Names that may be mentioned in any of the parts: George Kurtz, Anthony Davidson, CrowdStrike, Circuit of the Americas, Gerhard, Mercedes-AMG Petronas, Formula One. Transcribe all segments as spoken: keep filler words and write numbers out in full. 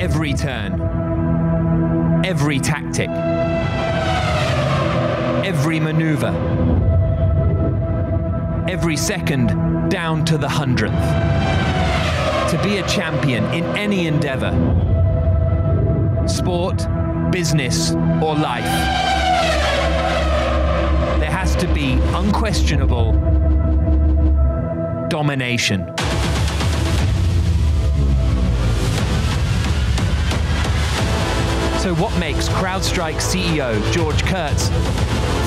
every turn, every tactic, every maneuver, every second down to the hundredth. To be a champion in any endeavor, sport, business, or life, there has to be unquestionable domination. So what makes CrowdStrike C E O George Kurtz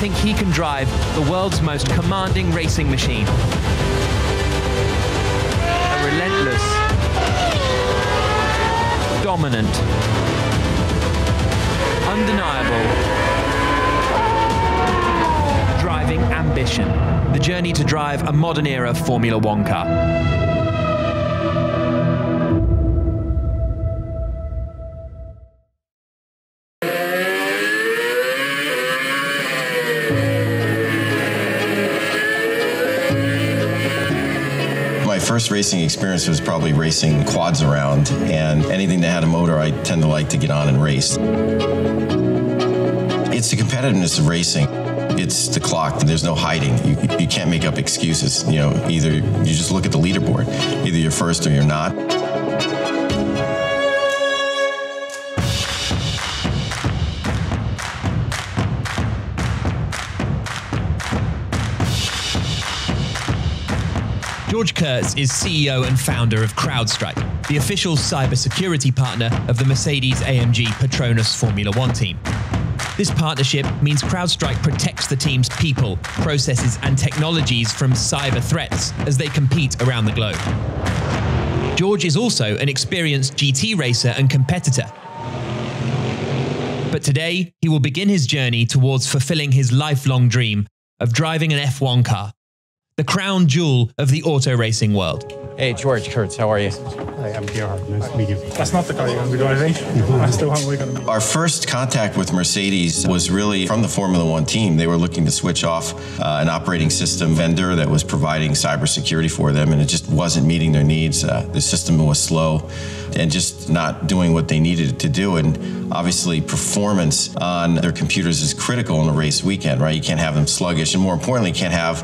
think he can drive the world's most commanding racing machine? A relentless, dominant, undeniable driving ambition. The journey to drive a modern era Formula One car. My first racing experience was probably racing quads around, and anything that had a motor I tend to like to get on and race. It's the competitiveness of racing. It's the clock. There's no hiding. You, you can't make up excuses. You know, either you just look at the leaderboard. Either you're first or you're not. George Kurtz is C E O and founder of CrowdStrike, the official cybersecurity partner of the Mercedes A M G Petronas Formula One team. This partnership means CrowdStrike protects the team's people, processes, and technologies from cyber threats as they compete around the globe. George is also an experienced G T racer and competitor. But today, he will begin his journey towards fulfilling his lifelong dream of driving an F one car, the crown jewel of the auto racing world. Hey, George Kurtz, how are you? Hi, I'm Gerhard. Nice to meet you. That's not the car you're going to be driving. That's the one we're going to be. Our first contact with Mercedes was really from the Formula One team. They were looking to switch off uh, an operating system vendor that was providing cybersecurity for them, and it just wasn't meeting their needs. Uh, the system was slow and just not doing what they needed to do. And obviously, performance on their computers is critical in a race weekend, right? You can't have them sluggish, and more importantly, you can't have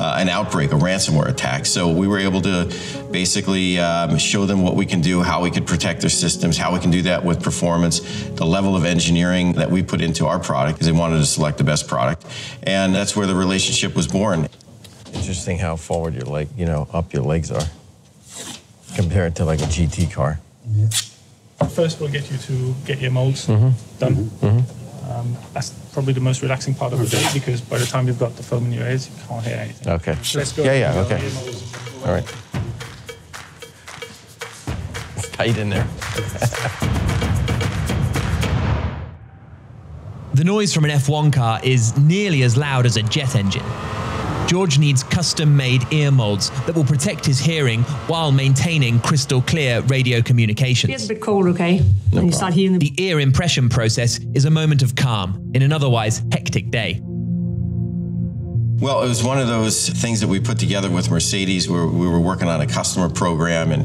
Uh, an outbreak, a ransomware attack. So we were able to basically um, show them what we can do, how we could protect their systems, how we can do that with performance, the level of engineering that we put into our product, because they wanted to select the best product. And that's where the relationship was born. Interesting how forward your leg, you know, up your legs are compared to like a G T car. Yeah. First, we'll get you to get your molds mm-hmm. done. Mm-hmm. Um, that's probably the most relaxing part of the day, because by the time you've got the film in your ears, you can't hear anything. Okay. Let's go. Yeah, yeah, okay. All right. It's tight in there. The noise from an F one car is nearly as loud as a jet engine. George needs custom-made ear molds that will protect his hearing while maintaining crystal-clear radio communications. It gets a bit cold, okay? No and problem. You start hearing the... the ear impression process is a moment of calm in an otherwise hectic day. Well, it was one of those things that we put together with Mercedes. We were, we were working on a customer program, and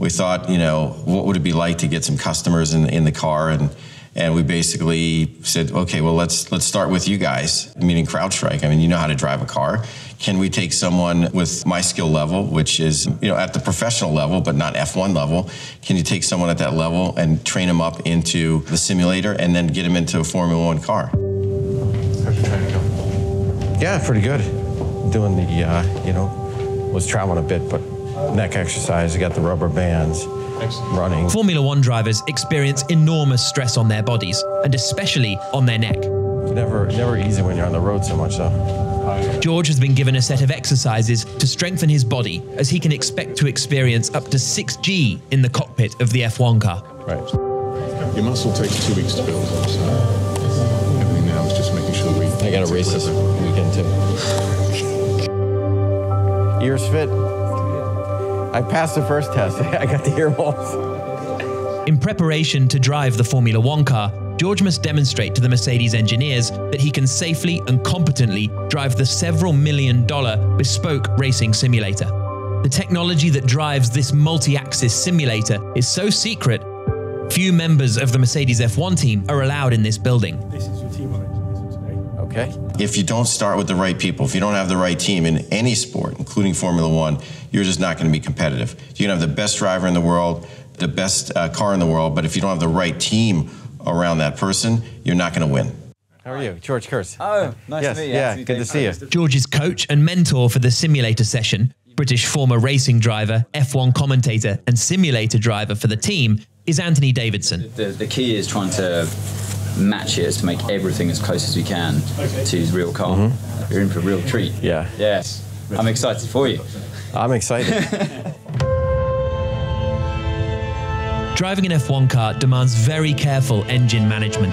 we thought, you know, what would it be like to get some customers in, in the car? And And we basically said, okay, well, let's let's start with you guys, meaning CrowdStrike. I mean, you know how to drive a car. Can we take someone with my skill level, which is, you know, at the professional level, but not F one level? Can you take someone at that level and train them up into the simulator and then get them into a Formula One car? How's your training going? Yeah, pretty good. Doing the, uh, you know, was traveling a bit, but neck exercise, I got the rubber bands. Running. Formula One drivers experience enormous stress on their bodies, and especially on their neck. Never, never easy when you're on the road so much, though. George has been given a set of exercises to strengthen his body, as he can expect to experience up to six G in the cockpit of the F one car. Right. Your muscle takes two weeks to build up, so everything now is just making sure we... I got to race this weekend, too. Ears fit. I passed the first test. I got the ear balls. In preparation to drive the Formula One car, George must demonstrate to the Mercedes engineers that he can safely and competently drive the several million dollar bespoke racing simulator. The technology that drives this multi-axis simulator is so secret, Few members of the Mercedes F one team are allowed in this building. This is your team on it. Okay. If you don't start with the right people, if you don't have the right team in any sport, including Formula One, you're just not going to be competitive. You're going to have the best driver in the world, the best uh, car in the world, but if you don't have the right team around that person, you're not going to win. How are you? George Kurtz. Oh, nice yes, to meet you. Yeah, good to see you. George's coach and mentor for the simulator session, British former racing driver, F one commentator, and simulator driver for the team, is Anthony Davidson. The, the key is trying to match it, is to make everything as close as we can okay. to his real car. Mm-hmm. You're in for a real treat. Yeah. Yes. I'm excited for you. I'm excited. Driving an F one car demands very careful engine management.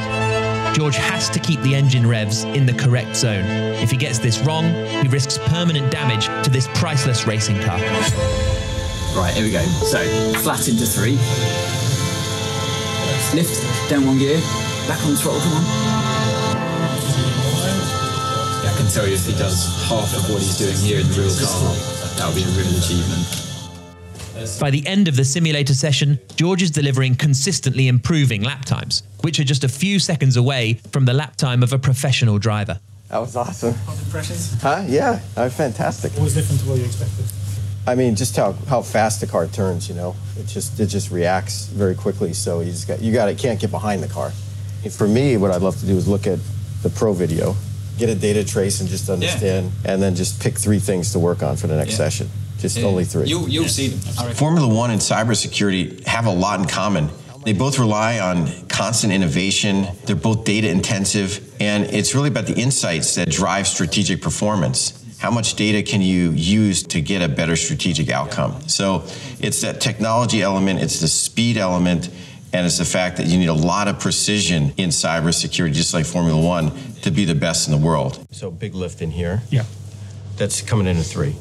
George has to keep the engine revs in the correct zone. If he gets this wrong, he risks permanent damage to this priceless racing car. Right, here we go. So, flat into three. Lift, down one gear, back on the throttle, come on. Yeah, I can tell you if he does half of what he's doing here in the real car, that would be a real achievement. By the end of the simulator session, George is delivering consistently improving lap times, which are just a few seconds away from the lap time of a professional driver. That was awesome. Impressions? Huh? Yeah, that was fantastic. What was different to what you expected? I mean, just how, how fast the car turns, you know. It just it just reacts very quickly, so you just got you got you can't get behind the car. For me, what I'd love to do is look at the pro video, get a data trace and just understand, yeah. and then just pick three things to work on for the next yeah. session. Just yeah. only three. You, you'll see them. Formula One and cybersecurity have a lot in common. They both rely on constant innovation. They're both data intensive. And it's really about the insights that drive strategic performance. How much data can you use to get a better strategic outcome? So it's that technology element, it's the speed element, and it's the fact that you need a lot of precision in cybersecurity, just like Formula One, to be the best in the world. So big lift in here. Yeah. That's coming in at three.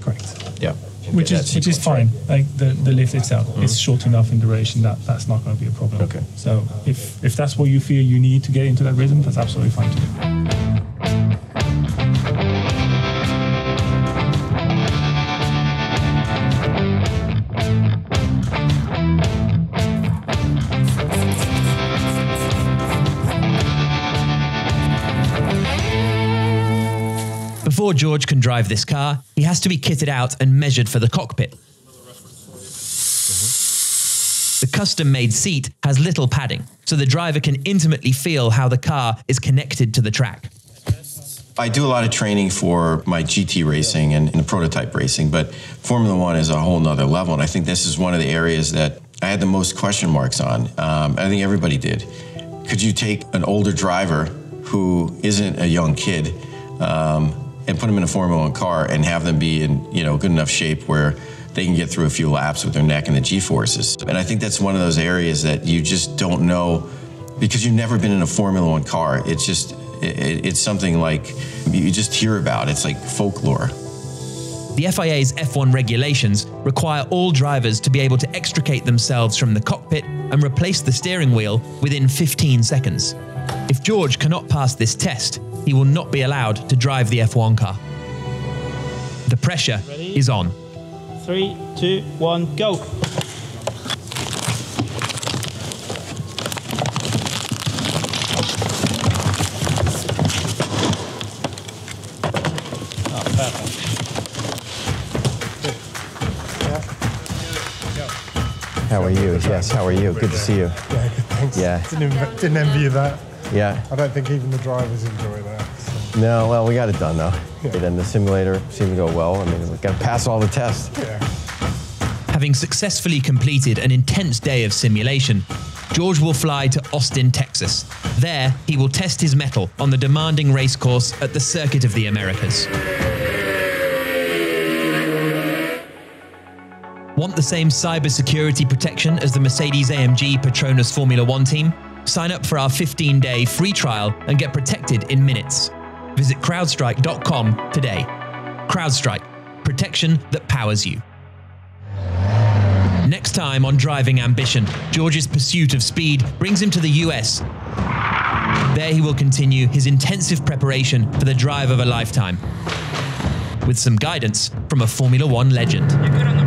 Correct. Yeah. Which is which is fine. Like the, the lift itself mm-hmm. is short enough in duration that that's not going to be a problem. Okay. So if if that's what you feel you need to get into that rhythm, that's absolutely fine too. Before George can drive this car, he has to be kitted out and measured for the cockpit. Mm-hmm. The custom-made seat has little padding, so the driver can intimately feel how the car is connected to the track. I do a lot of training for my G T racing and, and the prototype racing, but Formula One is a whole nother level, and I think this is one of the areas that I had the most question marks on. Um, I think everybody did. Could you take an older driver who isn't a young kid um, and put them in a Formula One car and have them be in, you know, good enough shape where they can get through a few laps with their neck and the G-forces. And I think that's one of those areas that you just don't know because you've never been in a Formula One car. It's just, it, it's something like you just hear about. It's like folklore. The F I A's F one regulations require all drivers to be able to extricate themselves from the cockpit and replace the steering wheel within fifteen seconds. If George cannot pass this test, he will not be allowed to drive the F one car. The pressure Ready? Is on. Three, two, one, go. Oh, perfect. How are you? Yes, how are you? Good to see you. Yeah, good, thanks. Yeah. Didn't, didn't envy you that. Yeah. I don't think even the drivers enjoy that. So. No, well, we got it done, though. Yeah. And the simulator seemed to go well. I mean, we've got to pass all the tests. Yeah. Having successfully completed an intense day of simulation, George will fly to Austin, Texas. There, he will test his mettle on the demanding race course at the Circuit of the Americas. Want the same cybersecurity protection as the Mercedes A M G Petronas Formula One team? Sign up for our fifteen day free trial and get protected in minutes. Visit crowdstrike dot com today. CrowdStrike, protection that powers you. Next time on Driving Ambition, George's pursuit of speed brings him to the U S. There he will continue his intensive preparation for the drive of a lifetime with some guidance from a Formula One legend.